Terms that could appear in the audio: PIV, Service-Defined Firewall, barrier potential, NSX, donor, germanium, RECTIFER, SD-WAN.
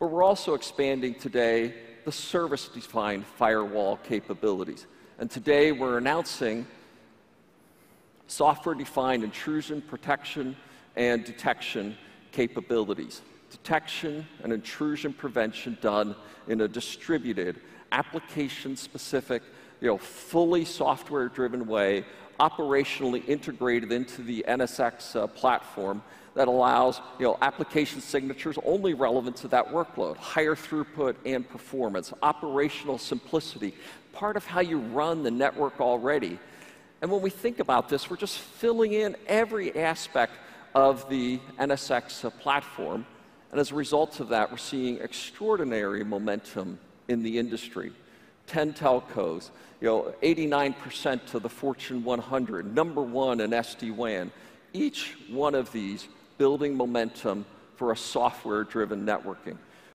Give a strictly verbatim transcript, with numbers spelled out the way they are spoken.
but we're also expanding today the service-defined firewall capabilities. And today we're announcing software-defined intrusion protection and detection capabilities. Detection and intrusion prevention done in a distributed, application-specific, you know, fully software-driven way, operationally integrated into the N S X uh, platform that allows, you know, application signatures only relevant to that workload, higher throughput and performance, operational simplicity, part of how you run the network already. And when we think about this, we're just filling in every aspect of the N S X uh, platform. And as a result of that, we're seeing extraordinary momentum in the industry. ten telcos, you know, eighty-nine percent of the Fortune one hundred, number one in S D WAN. Each one of these building momentum for a software-driven networking.